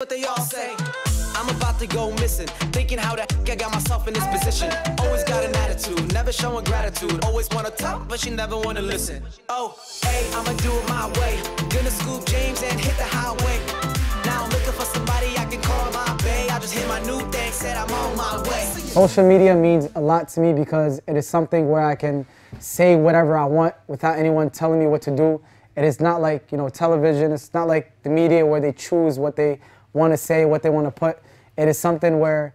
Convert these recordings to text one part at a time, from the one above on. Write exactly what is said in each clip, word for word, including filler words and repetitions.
What they all say, I'm about to go missing, thinking how the heck I got myself in this position. Always got an attitude, never showing gratitude, always wanna talk, but she never wanna listen. Oh, hey, I'ma do it my way, gonna scoop James and hit the highway. Now I'm looking for somebody I can call my bae, I just hit my new thing, said I'm on my way. Social media means a lot to me because it is something where I can say whatever I want without anyone telling me what to do. It is not like, you know, television, it's not like the media where they choose what they want to say, what they want to put. It is something where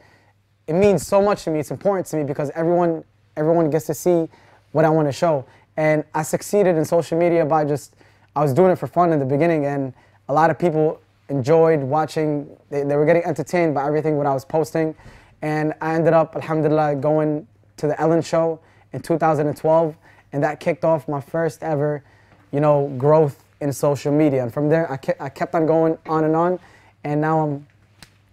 it means so much to me. It's important to me because everyone everyone gets to see what I want to show. And I succeeded in social media by just, I was doing it for fun in the beginning, and a lot of people enjoyed watching. They, they were getting entertained by everything what I was posting. And I ended up, alhamdulillah, going to the Ellen show in two thousand twelve, and that kicked off my first ever, you know, growth in social media. And from there, I kept, I kept on going on and on. And now I'm,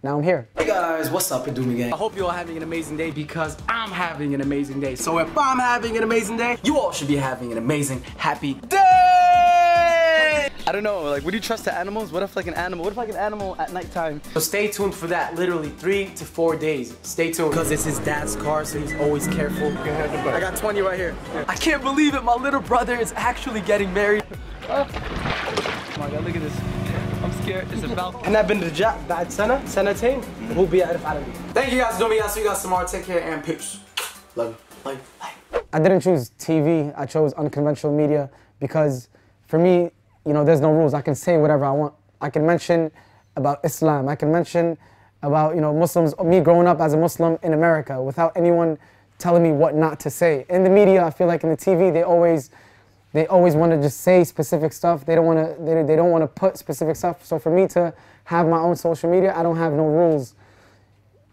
now I'm here. Hey guys, what's up, Adoomy Gang? I hope you all having an amazing day because I'm having an amazing day. So if I'm having an amazing day, you all should be having an amazing, happy day! I don't know, like, would you trust the animals? What if like an animal, what if like an animal at nighttime? So stay tuned for that, literally three to four days. Stay tuned. Because it's his dad's car, so he's always careful. I got twenty right here. Yeah. I can't believe it, my little brother is actually getting married. Oh my God, look at this. I'm scared. It's about. And I've been to Jack بعد سنة سنتين هو بيعرف عربي. Thank you guys for doing me. I'll see you guys tomorrow. Take care and peace. Love you. Bye. I didn't choose T V. I chose unconventional media because, for me, you know, there's no rules. I can say whatever I want. I can mention about Islam. I can mention about, you know, Muslims. Me growing up as a Muslim in America without anyone telling me what not to say. In the media, I feel like in the T V they always. They always want to just say specific stuff. They don't want to. They, they don't want to put specific stuff. So for me to have my own social media, I don't have no rules.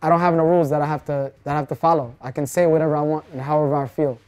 I don't have no rules that I have to that I have to follow. I can say whatever I want and however I feel.